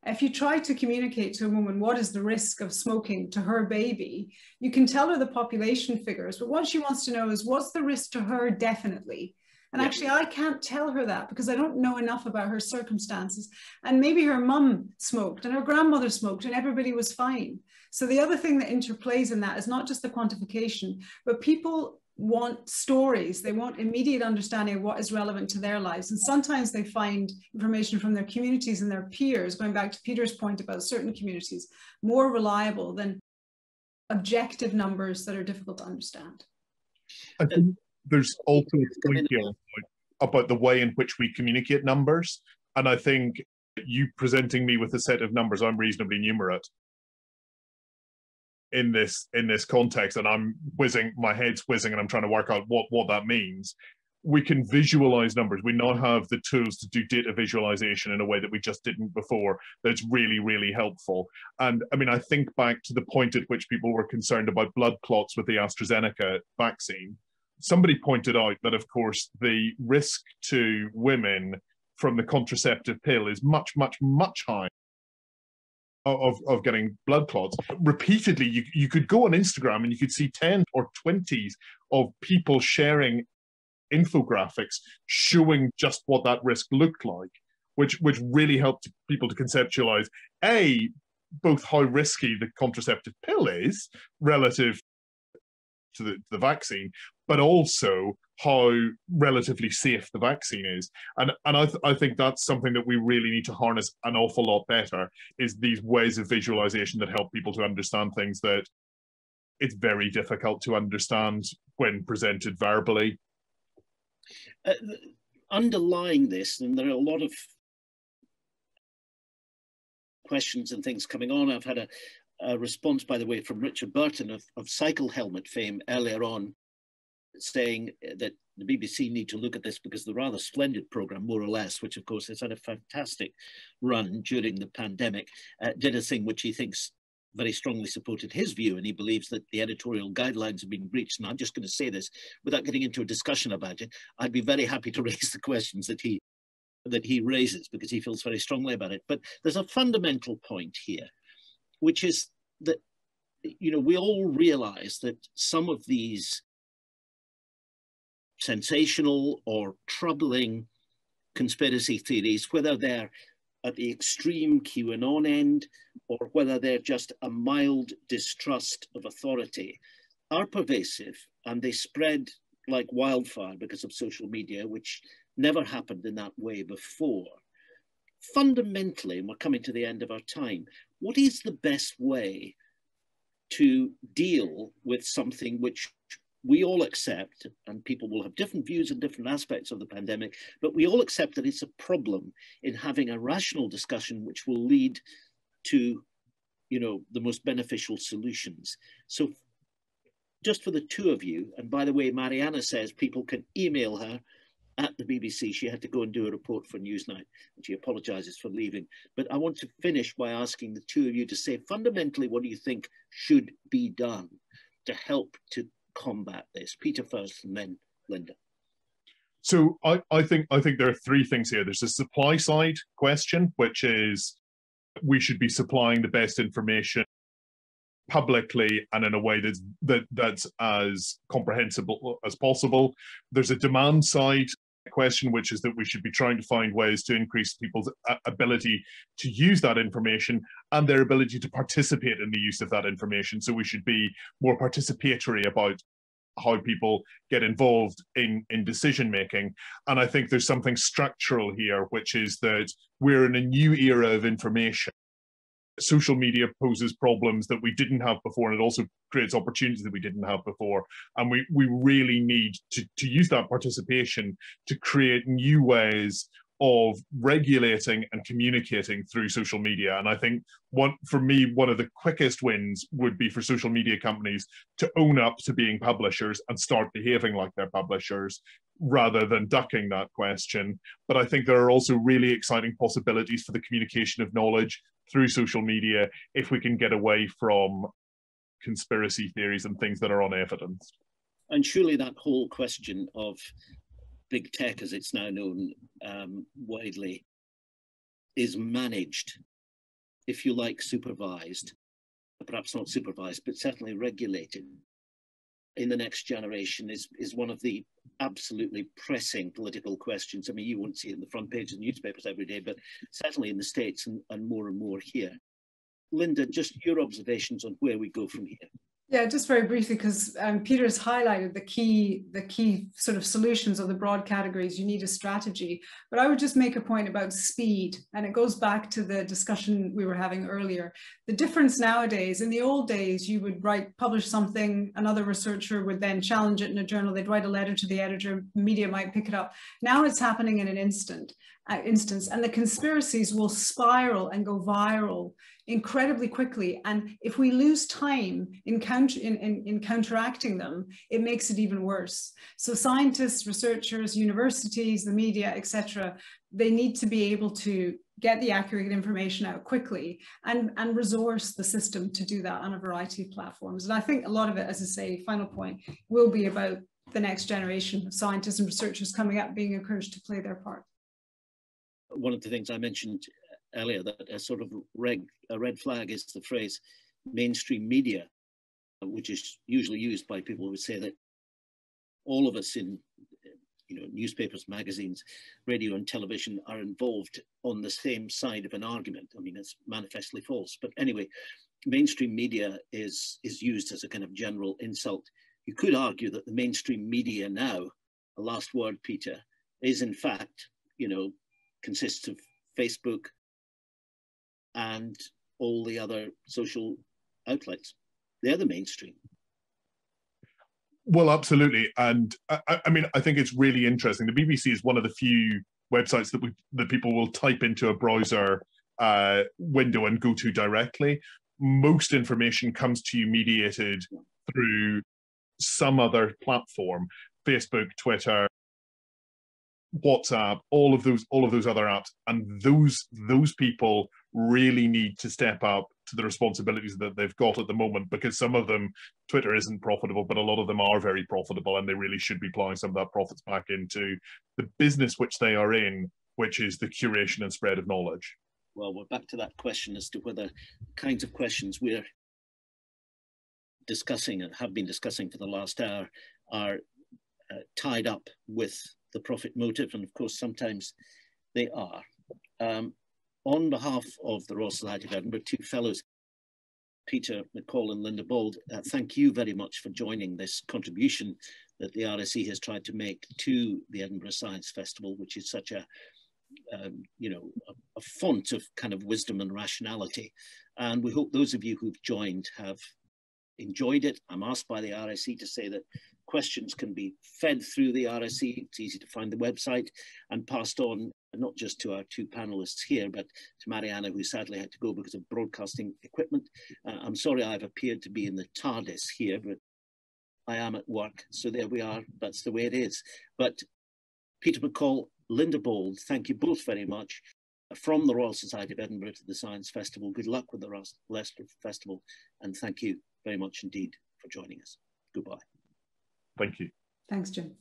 If you try to communicate to a woman what is the risk of smoking to her baby, you can tell her the population figures, but what she wants to know is what's the risk to her definitely. And actually, I can't tell her that because I don't know enough about her circumstances. And maybe her mum smoked and her grandmother smoked and everybody was fine. So the other thing that interplays in that is not just the quantification, but people want stories. They want immediate understanding of what is relevant to their lives. And sometimes they find information from their communities and their peers, going back to Peter's point about certain communities, more reliable than objective numbers that are difficult to understand. I think there's also a point here about the way in which we communicate numbers. And I think you presenting me with a set of numbers, I'm reasonably numerate in this in this context, and I'm whizzing, my head's whizzing, and I'm trying to work out what what that means. We can visualize numbers. We now have the tools to do data visualization in a way that we just didn't before. That's really, really helpful. And I mean, I think back to the point at which people were concerned about blood clots with the AstraZeneca vaccine. Somebody pointed out that, of course, the risk to women from the contraceptive pill is much, much, much higher Of, of getting blood clots. Repeatedly, you, you could go on Instagram and you could see ten or twenties of people sharing infographics showing just what that risk looked like, which, which really helped people to conceptualize, A, both how risky the contraceptive pill is relative to the, to the vaccine, but also how relatively safe the vaccine is. And, and I, th I think that's something that we really need to harness an awful lot better, is these ways of visualization that help people to understand things that it's very difficult to understand when presented verbally. Uh, the, underlying this, and there are a lot of questions and things coming on. I've had a, a response, by the way, from Richard Burton of, of Cycle Helmet fame earlier on, saying that the B B C need to look at this because the rather splendid programme, More or Less, which of course has had a fantastic run during the pandemic, uh, did a thing which he thinks very strongly supported his view, and he believes that the editorial guidelines have been breached. And I'm just going to say this without getting into a discussion about it. I'd be very happy to raise the questions that he that he raises because he feels very strongly about it. But there's a fundamental point here, which is that, you know, we all realise that some of these sensational or troubling conspiracy theories, whether they're at the extreme QAnon end or whether they're just a mild distrust of authority, are pervasive and they spread like wildfire because of social media, which never happened in that way before. Fundamentally, and we're coming to the end of our time, what is the best way to deal with something which we all accept, and people will have different views and different aspects of the pandemic, but we all accept that it's a problem, in having a rational discussion which will lead to, you know, the most beneficial solutions? So just for the two of you, and by the way, Marianna says people can email her at the B B C. She had to go and do a report for Newsnight, and she apologises for leaving. But I want to finish by asking the two of you to say fundamentally what do you think should be done to help to combat this? Peter first, and then Linda. So I, I think I think there are three things here. There's a supply side question, which is we should be supplying the best information publicly and in a way that's that that's as comprehensible as possible. There's a demand side question, which is that we should be trying to find ways to increase people's ability to use that information and their ability to participate in the use of that information. So we should be more participatory about how people get involved in, in decision making. And I think there's something structural here, which is that we're in a new era of information. Social media poses problems that we didn't have before, and it also creates opportunities that we didn't have before. And we, we really need to, to use that participation to create new ways of regulating and communicating through social media. And I think one, for me, one of the quickest wins would be for social media companies to own up to being publishers and start behaving like they're publishers, rather than ducking that question. But I think there are also really exciting possibilities for the communication of knowledge through social media if we can get away from conspiracy theories and things that are unevidenced. And surely that whole question of big tech, as it's now known um, widely, is managed, if you like, supervised, perhaps not supervised, but certainly regulated in the next generation is, is one of the absolutely pressing political questions. I mean, you won't see it in the front page of the newspapers every day, but certainly in the States and, and more and more here. Linda, just your observations on where we go from here. Yeah, just very briefly, because um, Peter's highlighted the key, the key sort of solutions or the broad categories. You need a strategy, but I would just make a point about speed, and it goes back to the discussion we were having earlier. The difference nowadays, in the old days, you would write, publish something, another researcher would then challenge it in a journal, they'd write a letter to the editor, media might pick it up. Now it's happening in an instant. Uh, instance, and the conspiracies will spiral and go viral incredibly quickly. And if we lose time in, counter in, in, in counteracting them, it makes it even worse. So scientists, researchers, universities, the media, et cetera, they need to be able to get the accurate information out quickly and, and resource the system to do that on a variety of platforms. And I think a lot of it, as I say, final point, will be about the next generation of scientists and researchers coming up being encouraged to play their part. One of the things I mentioned earlier, that a sort of red, a red flag, is the phrase mainstream media, which is usually used by people who say that all of us in, you know, newspapers, magazines, radio and television are involved on the same side of an argument. I mean, it's manifestly false. But anyway, mainstream media is, is used as a kind of general insult. You could argue that the mainstream media now, the last word, Peter, is in fact, you know, consists of Facebook and all the other social outlets. They're the mainstream. Well, absolutely. And I, I mean, I think it's really interesting. The B B C is one of the few websites that, we, that people will type into a browser uh, window and go to directly. Most information comes to you mediated through some other platform, Facebook, Twitter, WhatsApp, all of those, all of those other apps, and those those people really need to step up to the responsibilities that they've got at the moment, because some of them, Twitter isn't profitable, but a lot of them are very profitable, and they really should be plowing some of that profits back into the business which they are in, which is the curation and spread of knowledge. Well, we're back to that question as to whether the kinds of questions we're discussing and have been discussing for the last hour are uh, tied up with the profit motive, and of course sometimes they are. Um, on behalf of the Royal Society of Edinburgh, two fellows, Peter McColl and Linda Bauld, uh, thank you very much for joining this contribution that the R S E has tried to make to the Edinburgh Science Festival, which is such a, um, you know, a, a font of kind of wisdom and rationality. And we hope those of you who've joined have enjoyed it. I'm asked by the R S E to say that questions can be fed through the R S E, it's easy to find the website, and passed on not just to our two panellists here, but to Marianna, who sadly had to go because of broadcasting equipment. Uh, I'm sorry I've appeared to be in the TARDIS here, but I am at work, so there we are, that's the way it is. But Peter McColl, Linda Bauld, thank you both very much. From the Royal Society of Edinburgh to the Science Festival, good luck with the Leicester Festival, and thank you very much indeed for joining us. Goodbye. Thank you. Thanks, Jim.